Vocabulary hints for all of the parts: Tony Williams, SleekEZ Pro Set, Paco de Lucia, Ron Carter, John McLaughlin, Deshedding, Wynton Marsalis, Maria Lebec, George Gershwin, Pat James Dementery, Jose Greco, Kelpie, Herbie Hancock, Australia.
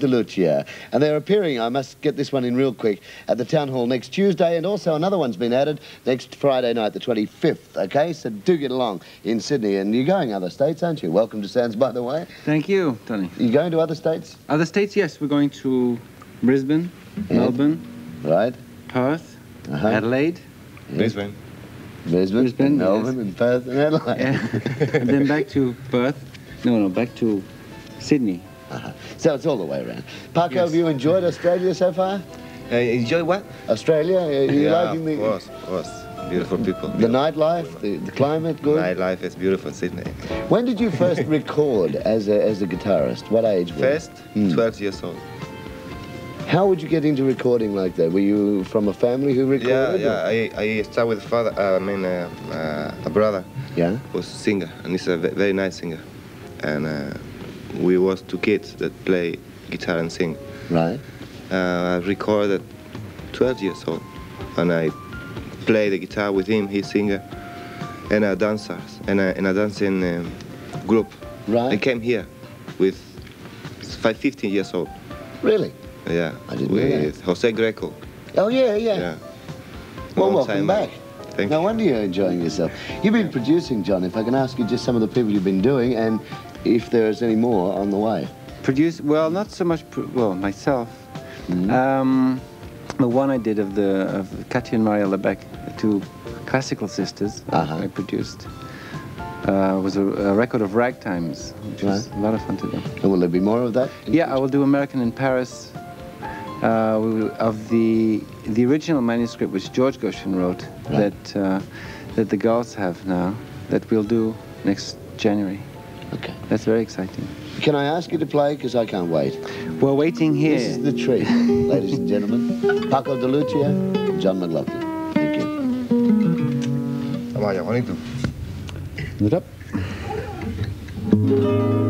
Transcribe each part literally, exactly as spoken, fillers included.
de Lucia. And they're appearing, I must get this one in real quick, at the Town Hall next Tuesday, and also another one's been added next Friday night, the twenty-fifth, okay? So do get along in Sydney. And you're going other states, aren't you? Welcome to Sands, by the way. Thank you, Tony. You're going to other states? Other states, yes. We're going to Brisbane, yeah. Melbourne. Right. Perth, uh-huh. Adelaide. Yeah. Brisbane. Brisbane, Brisbane, Melbourne, yes. And Perth, and Adelaide. Yeah. And then back to Perth. No, no, back to Sydney. Uh-huh. So it's all the way around. Paco, yes. Have you enjoyed Australia so far? Uh, enjoy what? Australia? Are you yeah, liking the... of course, of course. Beautiful people. Beautiful. The nightlife, the, the climate, good? Nightlife is beautiful in Sydney. When did you first record as a, as a guitarist? What age were first, you? First, twelve mm. years old. How would you get into recording like that? Were you from a family who recorded? Yeah, yeah. I, I started with father, uh, I mean, uh, uh, a brother. Yeah. Who's a singer, and he's a very nice singer. And uh, we was two kids that play guitar and sing. Right. Uh, I recorded twelve years old, and I play the guitar with him. He's singer, and a dancer, and a, and a dancing um, group. Right. I came here with five, fifteen years old. Really. Yeah, I didn't with know Jose Greco. Oh, yeah, yeah. yeah. Well, welcome back. Thank no you. Wonder you're enjoying yourself. You've been producing, John. If I can ask you just some of the people you've been doing and if there's any more on the way. Produce, well, not so much, well, myself. Mm-hmm. um, the one I did of the of Katia and Maria Lebec, the two classical sisters uh-huh. I produced. Uh, was a, a record of ragtimes, which right. was a lot of fun to do. And will there be more of that? Yeah, future? I will do American in Paris. Uh, of the the original manuscript which George Gershwin wrote right. that uh, that the girls have now that we'll do next January. Okay, that's very exciting. Can I ask you to play? Because I can't wait. We're waiting here. This is the treat, ladies and gentlemen. Paco de Lucia, and John McLaughlin. Thank you. How are you? How it up. Thank you.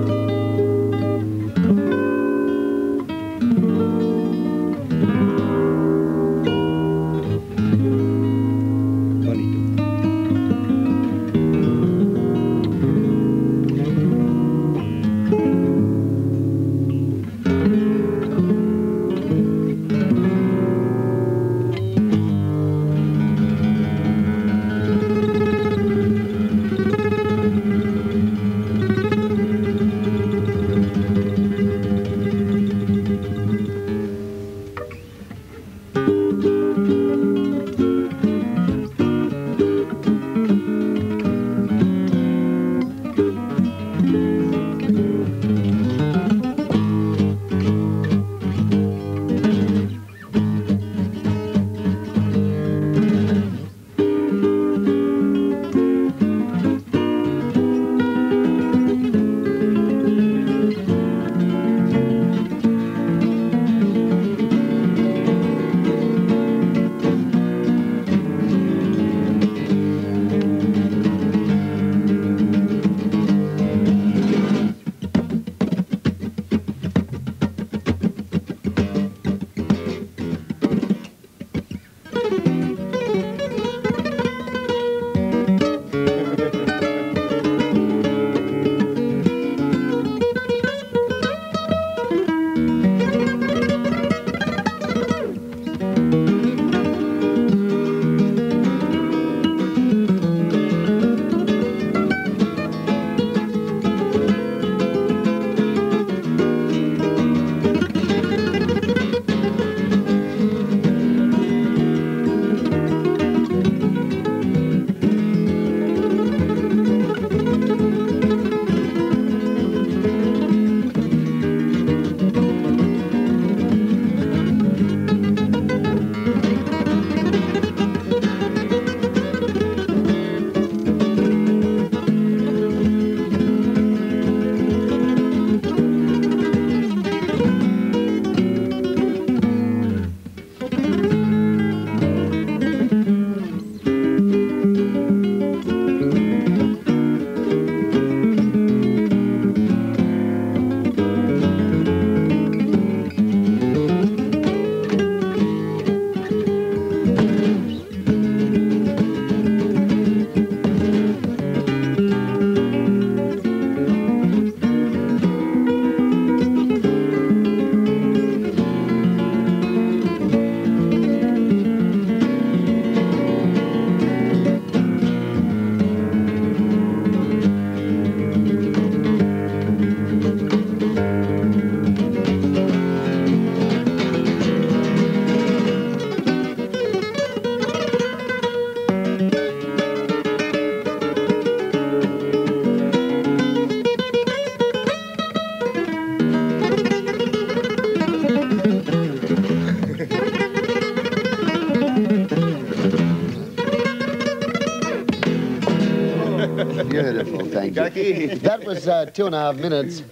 Beautiful, thank you. That was uh, two and a half minutes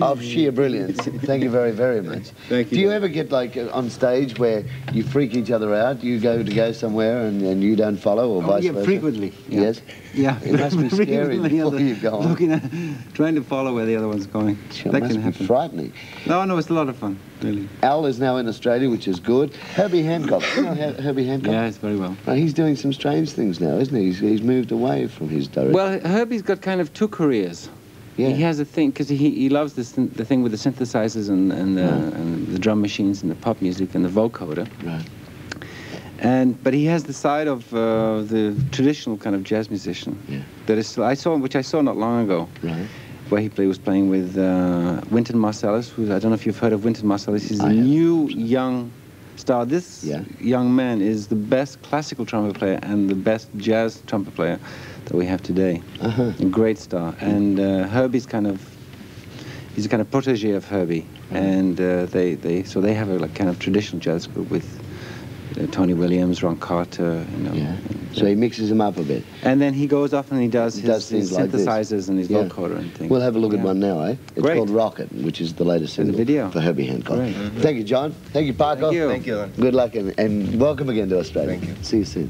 of sheer brilliance. Thank you very, very much. Thank you. Do you ever get, like, on stage where you freak each other out? You go to go somewhere and, and you don't follow, or oh, vice yeah, versa? Frequently, yeah, yes? Yeah. It must be scary before you go on. Looking at, trying to follow where the other one's going. Sure, that must can happen. Be frightening. No, no, it's a lot of fun, really. Al is now in Australia, which is good. Herbie Hancock. You know Her Herbie Hancock? Yeah, it's very well. Well, he's doing some strange things now, isn't he? He's, he's moved away from his direction. Well, Herbie's got kind of two careers. Yeah. He has a thing, because he, he loves this th the thing with the synthesizers and, and, the, right. and the drum machines and the pop music and the vocoder. Right. And, but he has the side of uh, the traditional kind of jazz musician. Yeah. That is, I saw, which I saw not long ago. Right. Where he play, was playing with uh, Wynton Marsalis, who I don't know if you've heard of Wynton Marsalis. He's a new young star. This yeah. young man is the best classical trumpet player and the best jazz trumpet player that we have today. Uh-huh. A great star. And uh, Herbie's kind of, he's a kind of protege of Herbie. Uh-huh. And uh, they, they, so they have a like, kind of traditional jazz group with uh, Tony Williams, Ron Carter, you know. Yeah. So he mixes them up a bit. And then he goes off and he does his, does his synthesizers like and his yeah. vocoder and things. We'll have a look yeah. at one now, eh? It's Great. called Rocket, which is the latest single video. for Herbie Hancock. Mm-hmm. Thank you, John. Thank you, Paco. Thank you. Thank you. Good luck and, and welcome again to Australia. Thank you. See you soon.